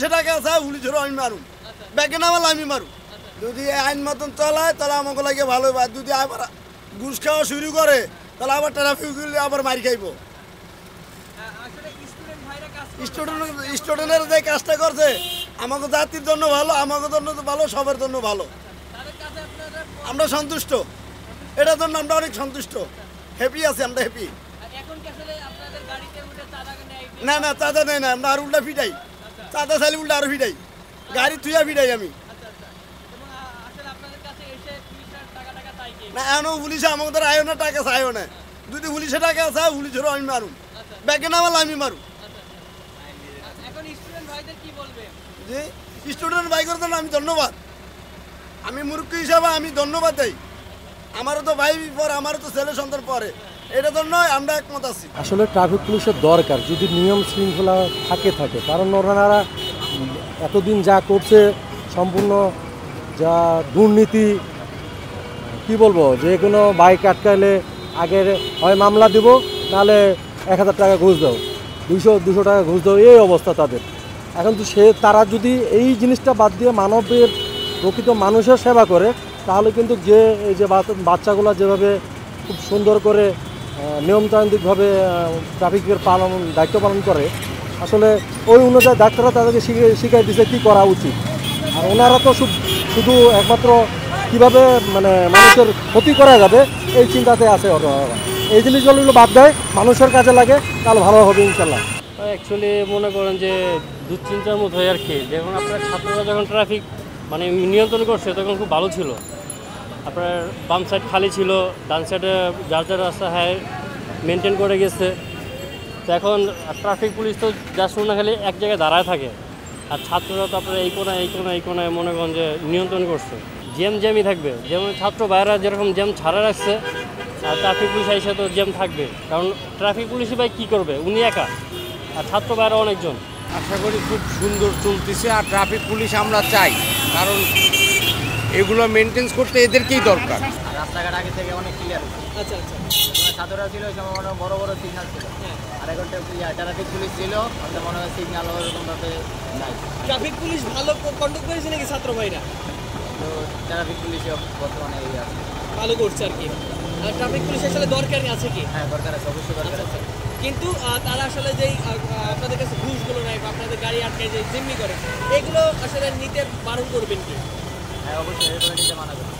পুলিশে টাকা আছে, পুলিশের আমি মারুম, ব্যাগে নামাল আমি মারুম। যদি আইন মতন চলায় তাহলে আমাকে লাগে ভালো। আর যদি আবার ঘুষ খাওয়া শুরু করে তাহলে আবার ট্রাফিক আবার মারি খাইব। স্টুডেন্টের যে কাজটা করছে আমাকে জাতির জন্য ভালো, আমাকে জন্য ভালো, সবার জন্য ভালো। আমরা সন্তুষ্ট, এটার জন্য আমরা অনেক সন্তুষ্ট, হ্যাপি আছি, আমরা হ্যাপি। না না চাঁদা নেই না, আমরা আর উল্টা ফিটাই, চাঁদা চাইলে উল্টা আরো ফিটাই, গাড়ি থুয়া ফিটাই আমি না। এমন পুলিশে আমাদের আয়ো না, টাকা চাইও না। যদি পুলিশে টাকা আছে পুলিশেরও আমি মারুম, ব্যাগে নামাল আমি মারুম। স্টুডেন্ট ভাইদের জন্য আমি ধন্যবাদ, আমি মূর্খ হিসাবে আমি ধন্যবাদ দেই। আমারও তো ভাই পরে, আমারও তো ছেলে সন্তান পরে, এটা জন্য আমরা একমত আছি। আসলে ট্রাফিক পুলিশের দরকার যদি নিয়ম শৃঙ্খলা থাকে, কারণ ওনারা এতদিন যা করছে সম্পূর্ণ যা দুর্নীতি, কি বলবো, যে কোনো বাইক আটকালে আগের হয় মামলা দিব, নাহলে 1000 টাকা ঘুষ দাও, 200 টাকা ঘুষ দাও, এই অবস্থা তাদের এখন। তো তারা যদি এই জিনিসটা বাদ দিয়ে মানবের প্রকৃত মানুষের সেবা করে তাহলে কিন্তু এই যে বাচ্চাগুলো যেভাবে খুব সুন্দর করে নিয়মতান্ত্রিকভাবে ট্রাফিকের দায়িত্ব পালন করে, আসলে ওই অনুযায়ী ডাক্তাররা তাদেরকে শিখিয়ে দিচ্ছে কী করা উচিত। আর ওনারা তো শুধু একমাত্র কীভাবে মানে মানুষের ক্ষতি করা যাবে এই চিন্তাতে আছে। এই জিনিসগুলো বাদ দেয়, মানুষের কাজে লাগে, তাহলে ভালো হবে ইনশাল্লাহ। অ্যাকচুয়ালি মনে করেন যে দুশ্চিন্তার মতো হয় আর কি। যখন আপনার ছাত্ররা যখন ট্রাফিক মানে নিয়ন্ত্রণ করছে তখন খুব ভালো ছিল, আপনার বাম সাইড খালি ছিল, ডান সাইডে যার যার রাস্তা হ্যাঁ মেনটেন করে গেছে। তো এখন ট্রাফিক পুলিশ তো যার শুনে খালি এক জায়গায় দাঁড়ায় থাকে, আর ছাত্ররা তো আপনার এই কোনায় মনে করেন যে নিয়ন্ত্রণ করছে। জ্যামই থাকবে, যেমন ছাত্র বাইরা যেরকম জ্যাম ছাড়া রাখছে, আর ট্রাফিক পুলিশ এসে তো জ্যাম থাকবে, কারণ ট্রাফিক পুলিশই ভাই কী করবে, উনি একা, আর ছাত্র বাইরা অনেকজন। আশা করি খুব সুন্দর চলতেছে। আর ট্রাফিক পুলিশ আমরা চাই, কারণ এগুলো মেনটেন্স করতে এদেরকেই দরকার। রাস্তাঘাট আগে থেকে অনেক ক্লিয়ার। আচ্ছা আচ্ছা, ছাত্ররা ছিল বড় বড় সিগনাল ছিল, আর এখন ট্রাফিক পুলিশ ছিল, আমাদের মনে হয় সিগনাল ওরকমভাবে নাই। ট্রাফিক পুলিশ ভালো কন্ডাক্ট করেছে নাকি ছাত্র ভাইরা? তো ট্রাফিক পুলিশ বর্তমানে এই আছে, ভালো করছে আর কি। আর ট্রাফিক পুলিশ আসলে দরকার আছে কি? হ্যাঁ দরকার আছে, অবশ্যই দরকার আছে, কিন্তু তারা আসলে যেই আপনাদের কাছে ঘুষগুলো নেয় বা আপনাদের গাড়ি আটকে যে জিম্মি করে, এগুলো আসলে নিতে বারণ করবেন কি? হ্যাঁ অবশ্যই, এগুলো নিতে মানা করবেন।